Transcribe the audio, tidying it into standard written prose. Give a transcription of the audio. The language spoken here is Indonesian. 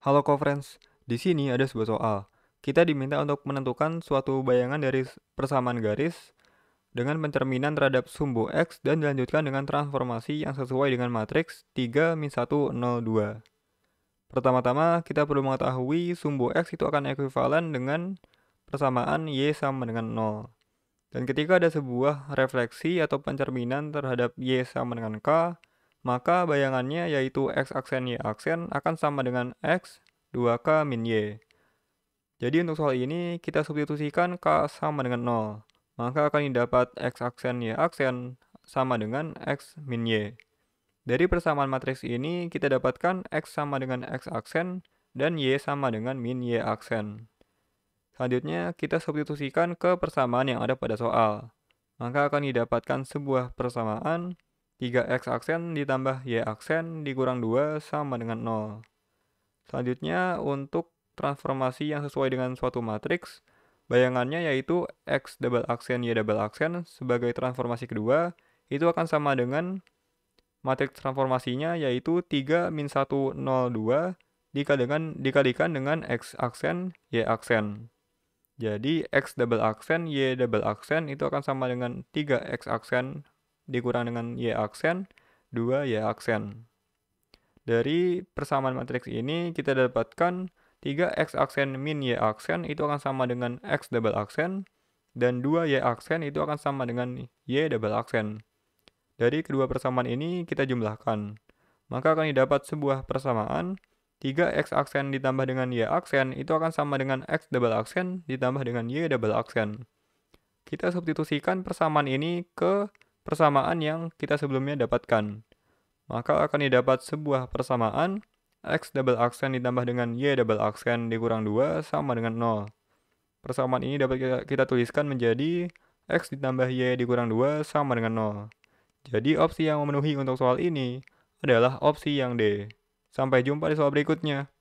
Halo co-friends, di sini ada sebuah soal. Kita diminta untuk menentukan suatu bayangan dari persamaan garis dengan pencerminan terhadap sumbu X dan dilanjutkan dengan transformasi yang sesuai dengan matriks 3-1, 0, 2. Pertama-tama, kita perlu mengetahui sumbu X itu akan ekuivalen dengan persamaan Y sama dengan 0. Dan ketika ada sebuah refleksi atau pencerminan terhadap Y sama dengan K, maka bayangannya yaitu X aksen Y aksen akan sama dengan X 2K min Y. Jadi untuk soal ini kita substitusikan K sama dengan 0. Maka akan didapat X aksen Y aksen sama dengan X min Y. Dari persamaan matriks ini kita dapatkan X sama dengan X aksen dan Y sama dengan min Y aksen. Selanjutnya kita substitusikan ke persamaan yang ada pada soal. Maka akan didapatkan sebuah persamaan 3X aksen ditambah Y aksen dikurang 2 sama dengan 0. Selanjutnya, untuk transformasi yang sesuai dengan suatu matriks, bayangannya yaitu X double aksen Y double aksen sebagai transformasi kedua, itu akan sama dengan matriks transformasinya yaitu 3-1, 0, 2 dikalikan dengan X aksen Y aksen. Jadi, X double aksen Y double aksen itu akan sama dengan 3X aksen dikurang dengan Y aksen, 2Y aksen. Dari persamaan matriks ini kita dapatkan 3X aksen min Y aksen itu akan sama dengan X double aksen, dan 2Y aksen itu akan sama dengan Y double aksen. Dari kedua persamaan ini kita jumlahkan. Maka akan didapat sebuah persamaan 3X aksen ditambah dengan Y aksen itu akan sama dengan X double aksen ditambah dengan Y double aksen. Kita substitusikan persamaan ini ke persamaan yang kita sebelumnya dapatkan. Maka akan didapat sebuah persamaan X double aksen ditambah dengan Y double aksen dikurang 2 sama dengan 0. Persamaan ini dapat kita tuliskan menjadi X ditambah Y dikurang 2 sama dengan 0. Jadi opsi yang memenuhi untuk soal ini adalah opsi yang D. Sampai jumpa di soal berikutnya.